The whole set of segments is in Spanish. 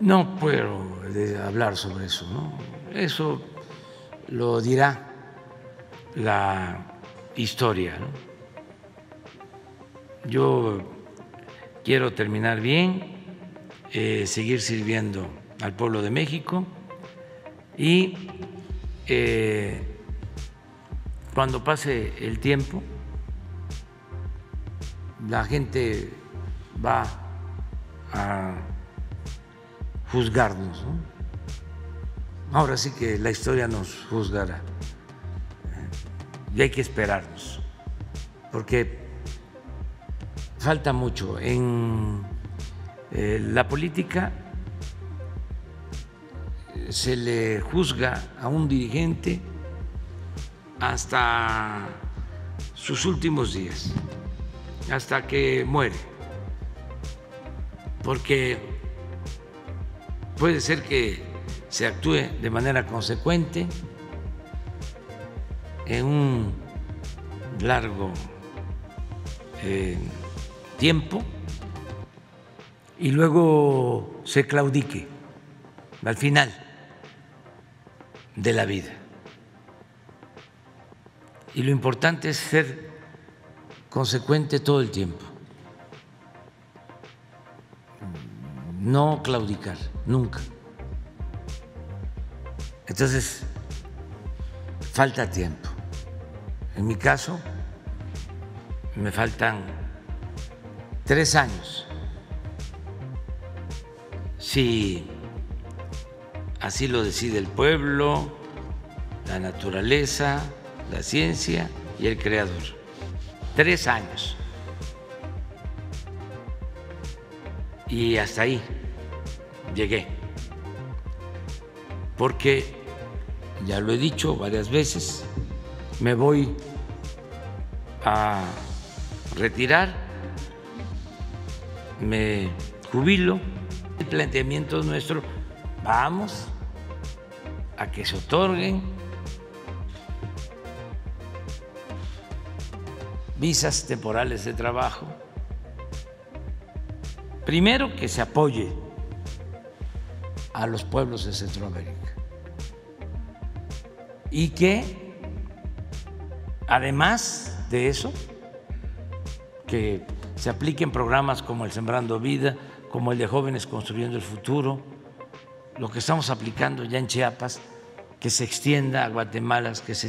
No puedo hablar sobre eso, ¿no? Eso lo dirá la historia, ¿no? Yo quiero terminar bien, seguir sirviendo al pueblo de México y cuando pase el tiempo la gente va a juzgarnos, ¿no? Ahora sí que la historia nos juzgará y hay que esperarnos porque falta mucho en la política. Se le juzga a un dirigente hasta sus últimos días, hasta que muere, porque puede ser que se actúe de manera consecuente en un largo tiempo y luego se claudique al final de la vida. Y lo importante es ser consecuente todo el tiempo, no claudicar nunca. Entonces, falta tiempo. En mi caso, me faltan 3 años. Si así lo decide el pueblo, la naturaleza, la ciencia y el creador. 3 años. Y hasta ahí llegué. Porque, ya lo he dicho varias veces, me voy a retirar, me jubilo. El planteamiento nuestro, vamos a que se otorguen visas temporales de trabajo. Primero, que se apoye a los pueblos de Centroamérica y que además de eso, que se apliquen programas como el Sembrando Vida, como el de Jóvenes Construyendo el Futuro, lo que estamos aplicando ya en Chiapas, que se extienda a Guatemala, que se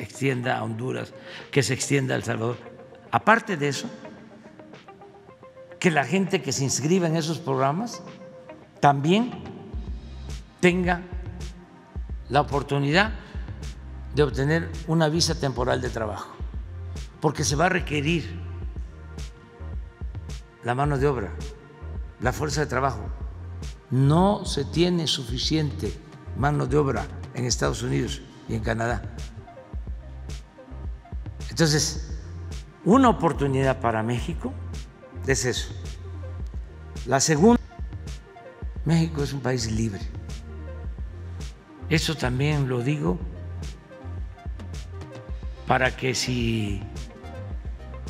extienda a Honduras, que se extienda a El Salvador. Aparte de eso, que la gente que se inscriba en esos programas también tenga la oportunidad de obtener una visa temporal de trabajo, porque se va a requerir la mano de obra, la fuerza de trabajo. No se tiene suficiente mano de obra en Estados Unidos y en Canadá. Entonces, una oportunidad para México es eso. La segunda, México es un país libre. Eso también lo digo para que si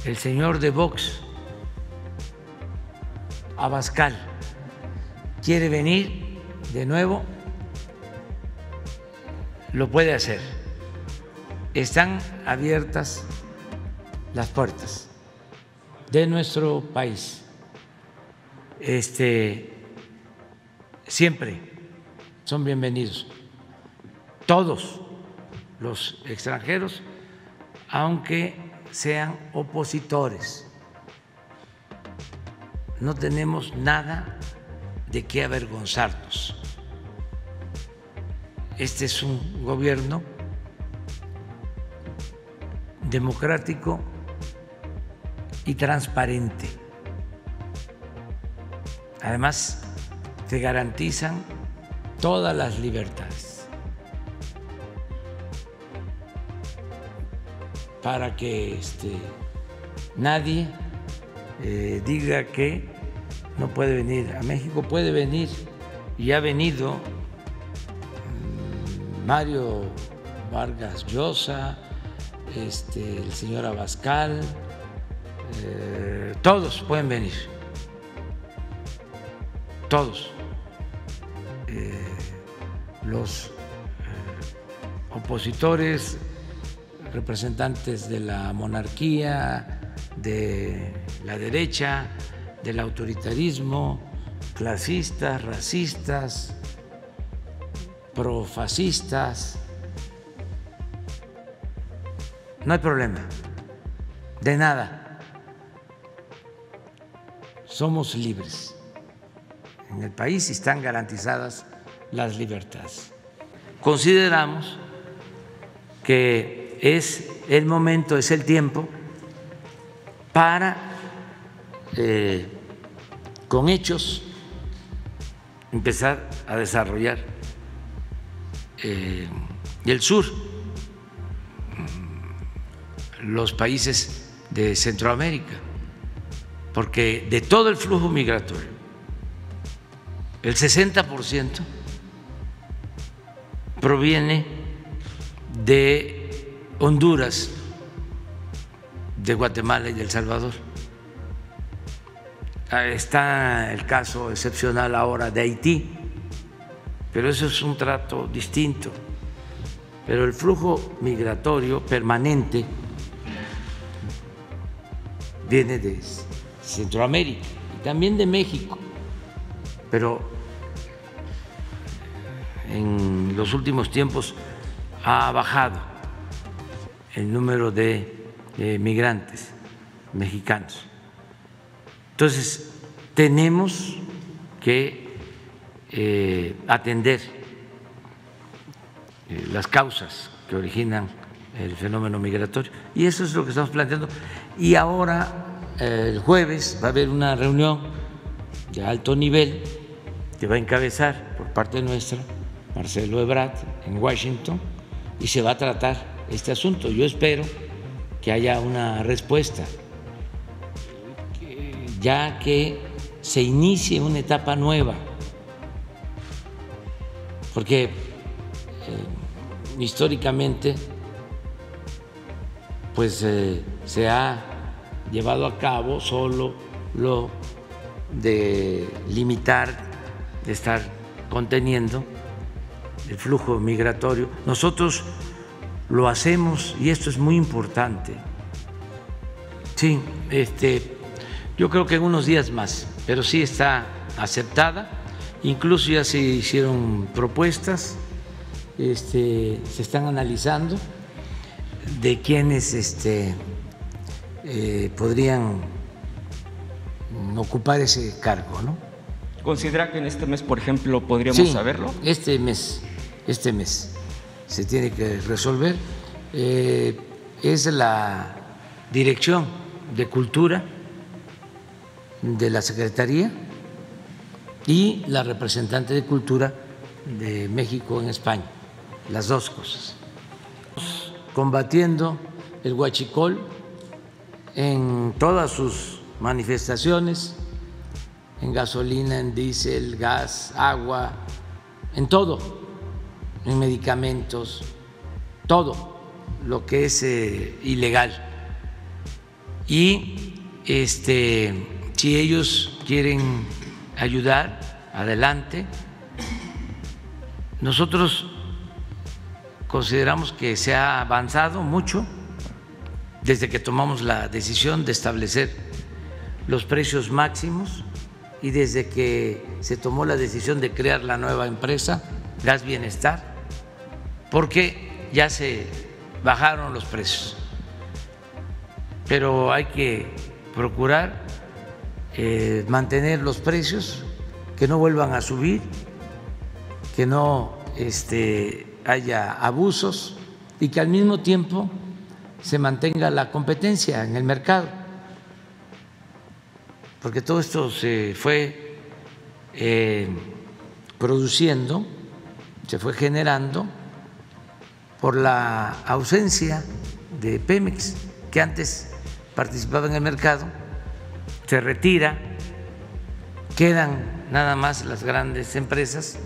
el señor de Vox, Abascal, quiere venir de nuevo, lo puede hacer. Están abiertas las puertas de nuestro país. Siempre son bienvenidos todos los extranjeros, aunque sean opositores. No tenemos nada de qué avergonzarnos. Este es un gobierno democrático y transparente. Además, se garantizan todas las libertades para que nadie diga que no puede venir a México. Puede venir, y ha venido Mario Vargas Llosa, el señor Abascal, todos pueden venir, todos. los opositores, representantes de la monarquía, de la derecha, del autoritarismo, clasistas, racistas, profascistas. No hay problema, de nada. Somos libres en el país y están garantizadas las libertades. Consideramos que es el momento, es el tiempo para, con hechos, empezar a desarrollar el sur, los países de Centroamérica, porque de todo el flujo migratorio, el 60% proviene de Honduras, de Guatemala y de El Salvador. Está el caso excepcional ahora de Haití, pero eso es un trato distinto. Pero el flujo migratorio permanente viene de Centroamérica y también de México, pero en los últimos tiempos ha bajado el número de migrantes mexicanos. Entonces, tenemos que atender las causas que originan el fenómeno migratorio, y eso es lo que estamos planteando. Y ahora, el jueves, va a haber una reunión de alto nivel que va a encabezar por parte nuestra Marcelo Ebrard en Washington, y se va a tratar este asunto. Yo espero que haya una respuesta, ya que se inicie una etapa nueva, porque históricamente pues se ha llevado a cabo solo lo de limitar, de estar conteniendo el flujo migratorio. Nosotros lo hacemos, y esto es muy importante. Sí, yo creo que en unos días más, pero sí está aceptada. Incluso ya se hicieron propuestas, se están analizando de quienes podrían ocupar ese cargo, ¿no? ¿Considera que en este mes, por ejemplo, podríamos saberlo? Este mes se tiene que resolver. Es la Dirección de Cultura de la Secretaría y la representante de Cultura de México en España, las dos cosas. Combatiendo el huachicol en todas sus manifestaciones, en gasolina, en diésel, gas, agua, en todo, en medicamentos, todo lo que es ilegal. Y si ellos quieren ayudar, adelante. Nosotros consideramos que se ha avanzado mucho desde que tomamos la decisión de establecer los precios máximos y desde que se tomó la decisión de crear la nueva empresa Gas Bienestar, porque ya se bajaron los precios. Pero hay que procurar mantener los precios, que no vuelvan a subir, que no haya abusos y que al mismo tiempo se mantenga la competencia en el mercado, porque todo esto se fue produciendo, se fue generando por la ausencia de Pemex, que antes participaba en el mercado, se retira, quedan nada más las grandes empresas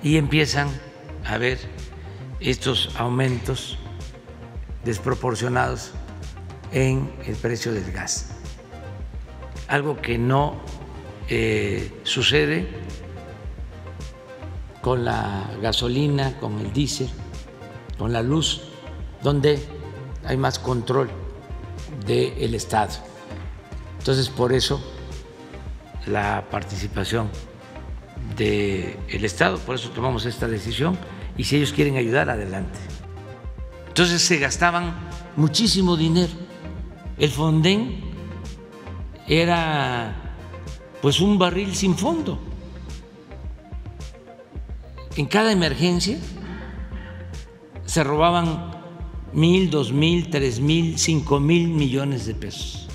y empiezan a haber estos aumentos desproporcionados en el precio del gas, algo que no sucede con la gasolina, con el diésel, con la luz, donde hay más control del Estado. Entonces, por eso la participación del Estado, por eso tomamos esta decisión, y si ellos quieren ayudar, adelante. Entonces se gastaban muchísimo dinero. El Fonden era pues un barril sin fondo. En cada emergencia se robaban 1,000, 2,000, 3,000, 5,000 millones de pesos.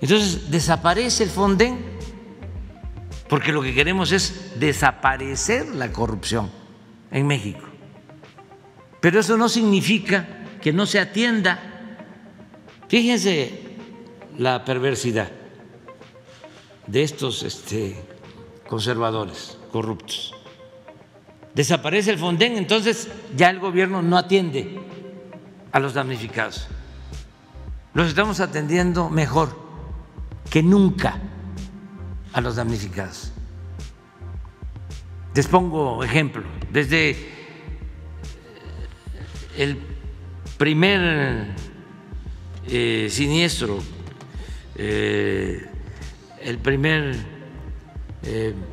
Entonces desaparece el Fonden, porque lo que queremos es desaparecer la corrupción en México. Pero eso no significa que no se atienda. Fíjense la perversidad de estos conservadores corruptos. Desaparece el Fonden, entonces ya el gobierno no atiende a los damnificados. Los estamos atendiendo mejor que nunca a los damnificados. Les pongo ejemplo. Desde el primer siniestro, el primer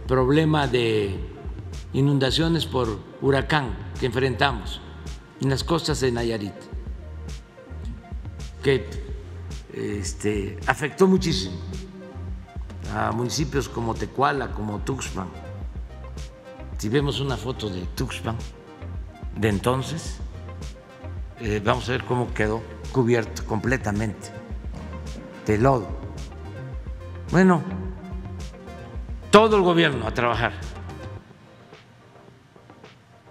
problema de inundaciones por huracán que enfrentamos en las costas de Nayarit, que afectó muchísimo a municipios como Tecuala, como Tuxpan. Si vemos una foto de Tuxpan de entonces, vamos a ver cómo quedó cubierto completamente de lodo. Bueno, todo el gobierno a trabajar.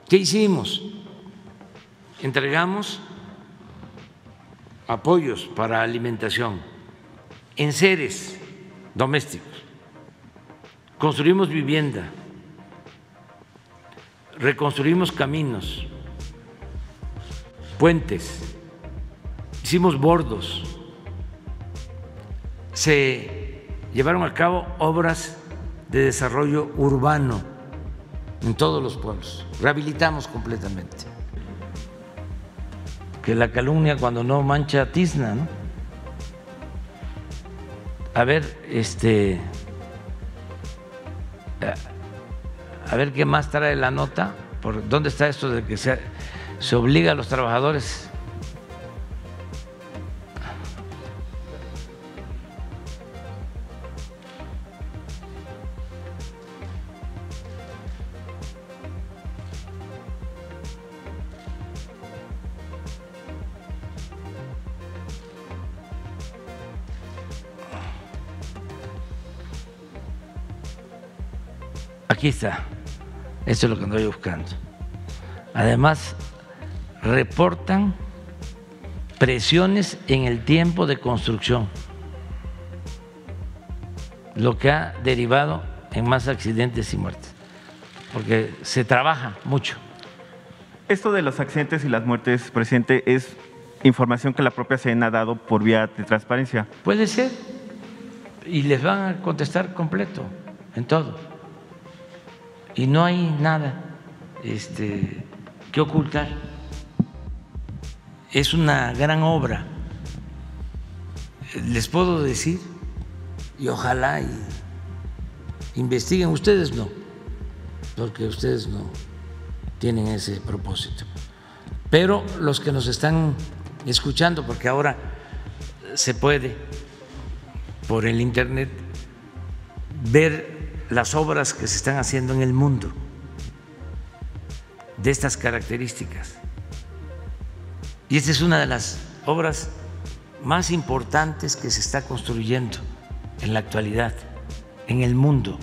¿Qué hicimos? Entregamos apoyos para alimentación, enseres domésticos, construimos vivienda, reconstruimos caminos, puentes, hicimos bordos, se llevaron a cabo obras de desarrollo urbano en todos los pueblos, rehabilitamos completamente. Que la calumnia cuando no mancha tizna, ¿no? A ver, a ver qué más trae la nota. ¿Por dónde está esto de que se obliga a los trabajadores? Aquí está, esto es lo que ando buscando. Además, reportan presiones en el tiempo de construcción, lo que ha derivado en más accidentes y muertes, porque se trabaja mucho. Esto de los accidentes y las muertes, presidente, es información que la propia SEDENA ha dado por vía de transparencia. Puede ser, y les van a contestar completo en todo. Y no hay nada que ocultar. Es una gran obra. Les puedo decir, y ojalá y investiguen, ustedes no, porque ustedes no tienen ese propósito. Pero los que nos están escuchando, porque ahora se puede por el internet ver las obras que se están haciendo en el mundo de estas características. Y esta es una de las obras más importantes que se está construyendo en la actualidad, en el mundo.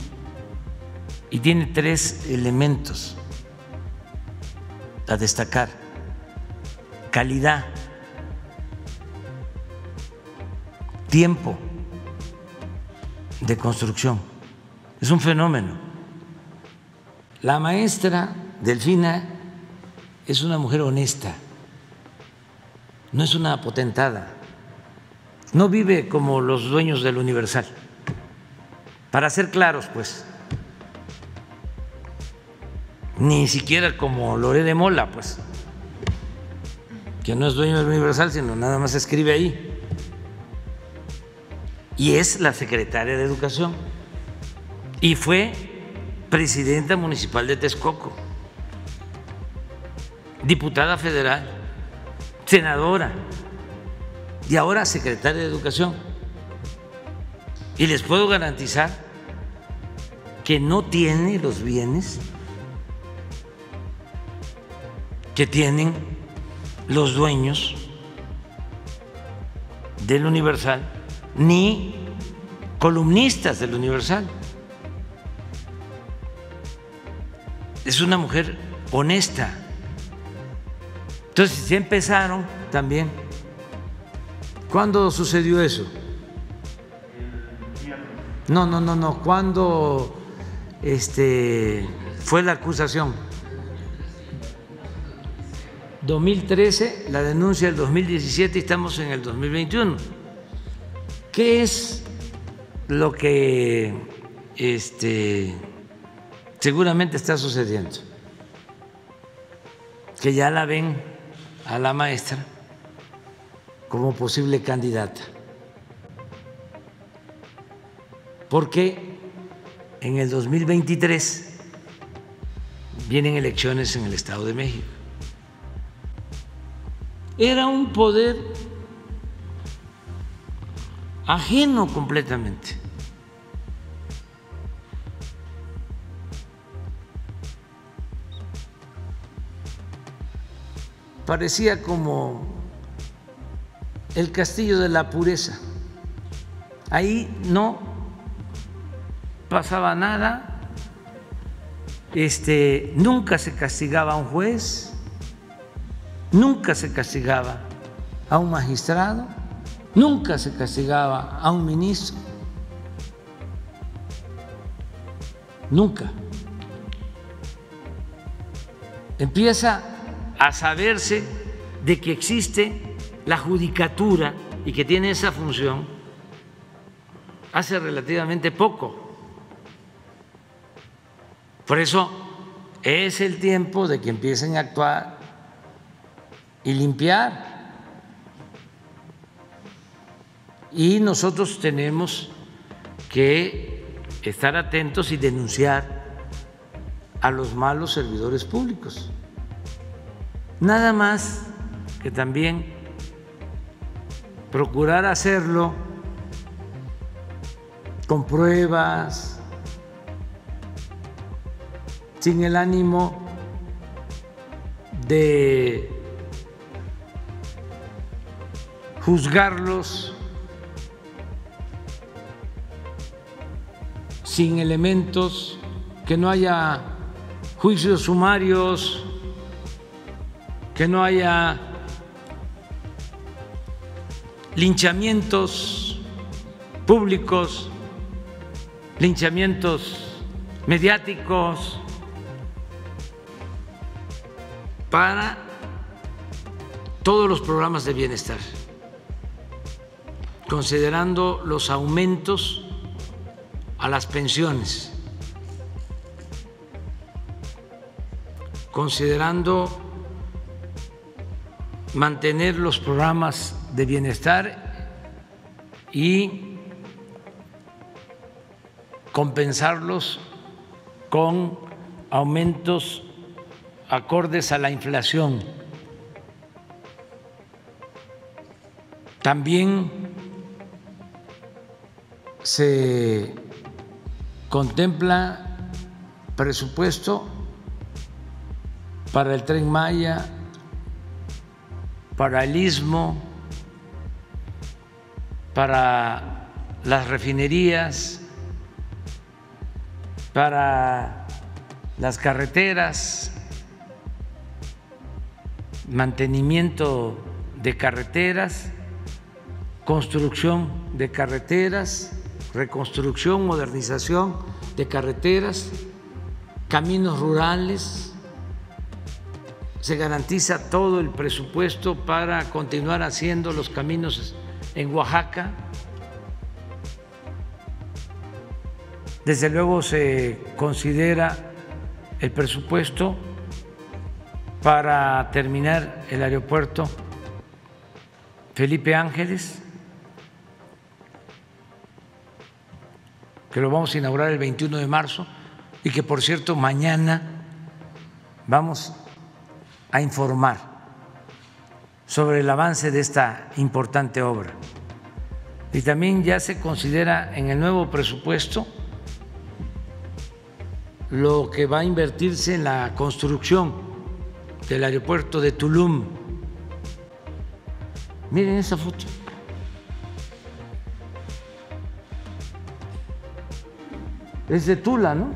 Y tiene tres elementos a destacar: calidad, tiempo de construcción. Es un fenómeno. La maestra Delfina es una mujer honesta, no es una apotentada, no vive como los dueños del Universal. Para ser claros, pues, ni siquiera como Loré de Mola, pues, que no es dueño del Universal, sino nada más escribe ahí. Y es la secretaria de Educación y fue presidenta municipal de Texcoco, diputada federal, senadora y ahora secretaria de Educación. Y les puedo garantizar que no tiene los bienes que tienen los dueños del Universal ni columnistas del Universal. Es una mujer honesta. Entonces, ya empezaron también. ¿Cuándo sucedió eso? No. ¿Cuándo fue la acusación? 2013, la denuncia del 2017 y estamos en el 2021. ¿Qué es lo que seguramente está sucediendo? Que ya la ven a la maestra como posible candidata. Porque en el 2023 vienen elecciones en el Estado de México. Era un poder ajeno completamente. Parecía como el castillo de la pureza. Ahí no pasaba nada, nunca se castigaba a un juez. Nunca se castigaba a un magistrado, nunca se castigaba a un ministro, nunca. Empieza a saberse de que existe la judicatura y que tiene esa función hace relativamente poco. Por eso es el tiempo de que empiecen a actuar y limpiar. Y nosotros tenemos que estar atentos y denunciar a los malos servidores públicos. Nada más que también procurar hacerlo con pruebas, sin el ánimo de juzgarlos, sin elementos, que no haya juicios sumarios, que no haya linchamientos públicos, linchamientos mediáticos, para todos los programas de bienestar, considerando los aumentos a las pensiones, considerando mantener los programas de bienestar y compensarlos con aumentos acordes a la inflación. También se contempla presupuesto para el Tren Maya, para el Istmo, para las refinerías, para las carreteras, mantenimiento de carreteras, construcción de carreteras, reconstrucción, modernización de carreteras, caminos rurales. Se garantiza todo el presupuesto para continuar haciendo los caminos en Oaxaca. Desde luego se considera el presupuesto para terminar el aeropuerto Felipe Ángeles, que lo vamos a inaugurar el 21 de marzo y que, por cierto, mañana vamos a informar sobre el avance de esta importante obra. Y también ya se considera en el nuevo presupuesto lo que va a invertirse en la construcción del aeropuerto de Tulum. Miren esa foto. Es de Tula, ¿no?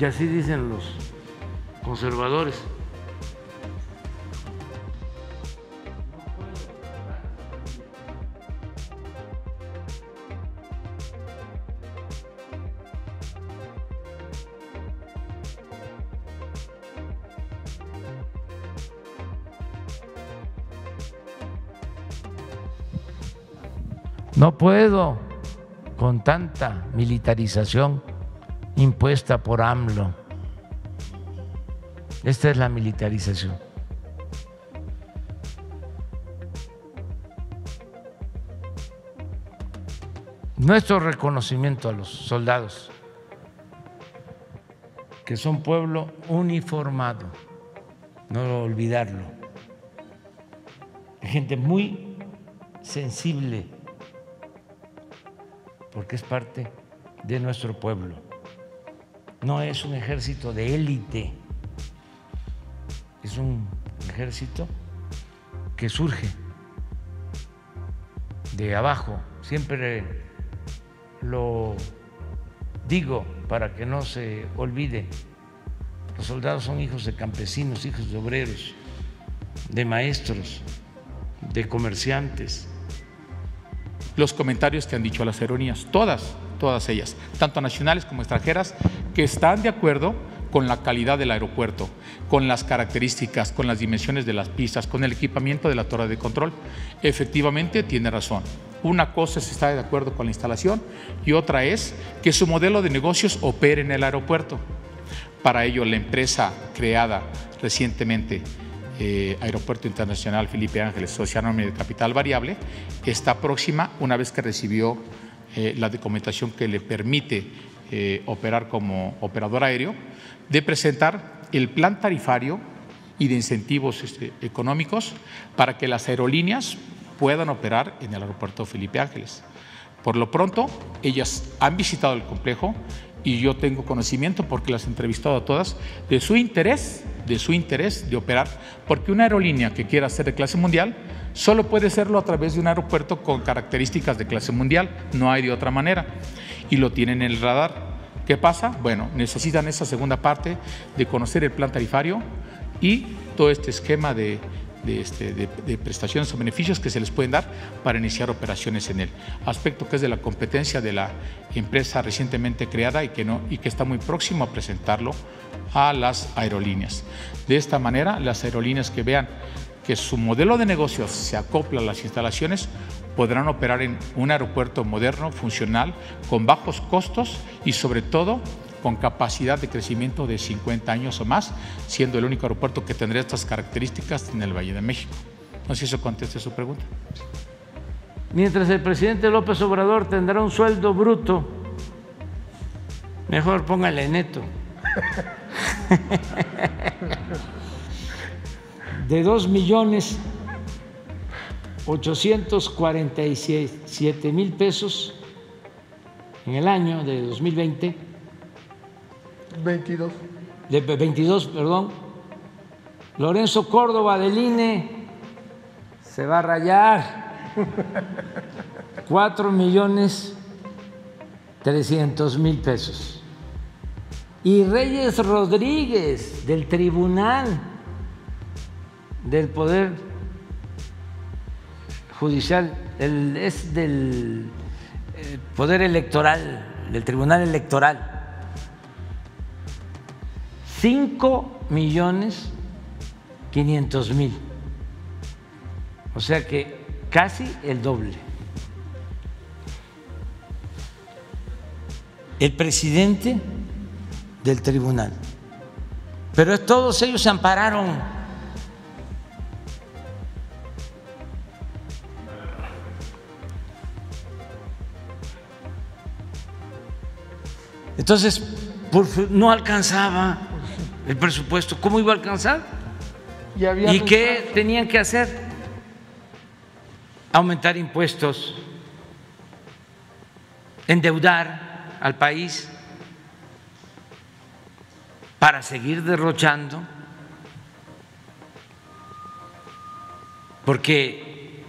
Y así dicen los conservadores. No puedo con tanta militarización impuesta por AMLO. Esta es la militarización. Nuestro reconocimiento a los soldados, que son pueblo uniformado, no olvidarlo. Hay gente muy sensible, porque es parte de nuestro pueblo. No es un ejército de élite, es un ejército que surge de abajo. Siempre lo digo para que no se olvide. Los soldados son hijos de campesinos, hijos de obreros, de maestros, de comerciantes. Los comentarios que han dicho las aerolíneas, todas ellas, tanto nacionales como extranjeras, que están de acuerdo con la calidad del aeropuerto, con las características, con las dimensiones de las pistas, con el equipamiento de la torre de control. Efectivamente, tiene razón. Una cosa es estar de acuerdo con la instalación y otra es que su modelo de negocios opere en el aeropuerto. Para ello, la empresa creada recientemente, Aeropuerto Internacional Felipe Ángeles, sociónimo de capital variable, está próxima, una vez que recibió la documentación que le permite operar como operador aéreo, de presentar el plan tarifario y de incentivos económicos para que las aerolíneas puedan operar en el aeropuerto Felipe Ángeles. Por lo pronto, ellas han visitado el complejo y yo tengo conocimiento, porque las he entrevistado a todas, de su interés de operar, porque una aerolínea que quiera ser de clase mundial solo puede serlo a través de un aeropuerto con características de clase mundial, no hay de otra manera, y lo tienen en el radar. ¿Qué pasa? Bueno, necesitan esa segunda parte de conocer el plan tarifario y todo este esquema de prestaciones o beneficios que se les pueden dar para iniciar operaciones en él. Aspecto que es de la competencia de la empresa recientemente creada y que está muy próximo a presentarlo a las aerolíneas. De esta manera, las aerolíneas que vean que su modelo de negocios se acopla a las instalaciones podrán operar en un aeropuerto moderno, funcional, con bajos costos y, sobre todo, con capacidad de crecimiento de 50 años o más, siendo el único aeropuerto que tendría estas características en el Valle de México. No sé si eso conteste su pregunta. Mientras el presidente López Obrador tendrá un sueldo bruto, mejor póngale neto, de 2.847.000 pesos en el año de 2020, 22, perdón. Lorenzo Córdoba del INE se va a rayar. 4.300.000 pesos. Y Reyes Rodríguez del Tribunal del Poder Judicial, es del Poder Electoral, del Tribunal Electoral, 5.500.000. O sea que casi el doble. El presidente del tribunal. Pero todos ellos se ampararon. Entonces, no alcanzaba el presupuesto. ¿Cómo iba a alcanzar? ¿Y qué tenían que hacer? Aumentar impuestos, endeudar al país para seguir derrochando, porque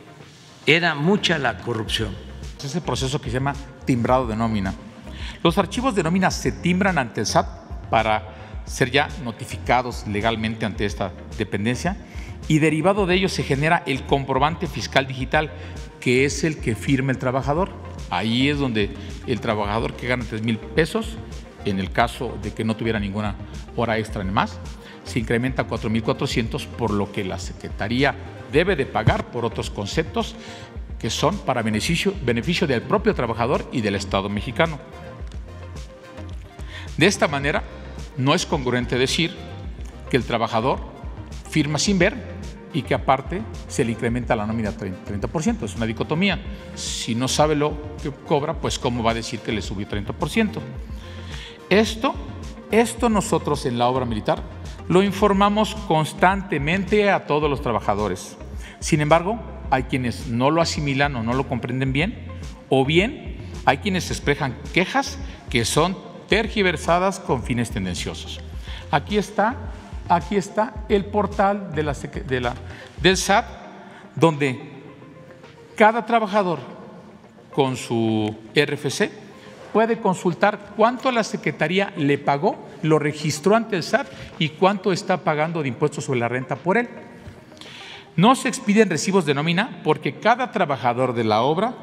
era mucha la corrupción. Ese proceso que se llama timbrado de nómina. Los archivos de nómina se timbran ante el SAT para ser ya notificados legalmente ante esta dependencia, y derivado de ello se genera el comprobante fiscal digital, que es el que firma el trabajador. Ahí es donde el trabajador que gana 3,000 pesos, en el caso de que no tuviera ninguna hora extra ni más, se incrementa a 4,400, por lo que la Secretaría debe de pagar por otros conceptos que son para beneficio del propio trabajador y del Estado mexicano. De esta manera, no es congruente decir que el trabajador firma sin ver y que aparte se le incrementa la nómina 30%. Es una dicotomía. Si no sabe lo que cobra, pues ¿cómo va a decir que le subió 30%? Esto nosotros en la obra militar lo informamos constantemente a todos los trabajadores. Sin embargo, hay quienes no lo asimilan o no lo comprenden bien, o bien hay quienes expresan quejas que son tergiversadas con fines tendenciosos. Aquí está el portal del SAT, donde cada trabajador con su RFC puede consultar cuánto la Secretaría le pagó, lo registró ante el SAT y cuánto está pagando de impuestos sobre la renta por él. No se expiden recibos de nómina porque cada trabajador de la obra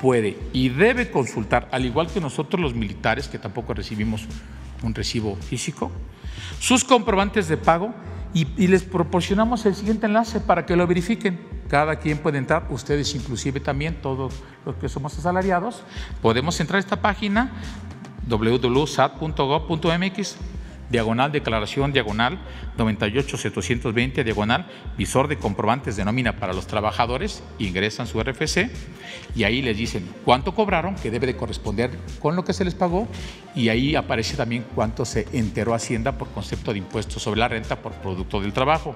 puede y debe consultar, al igual que nosotros los militares, que tampoco recibimos un recibo físico, sus comprobantes de pago, y les proporcionamos el siguiente enlace para que lo verifiquen. Cada quien puede entrar, ustedes inclusive también, todos los que somos asalariados, podemos entrar a esta página www.sat.gov.mx /declaración/98720 visor de comprobantes de nómina para los trabajadores. Ingresan su RFC y ahí les dicen cuánto cobraron, que debe de corresponder con lo que se les pagó, y ahí aparece también cuánto se enteró Hacienda por concepto de impuestos sobre la renta por producto del trabajo.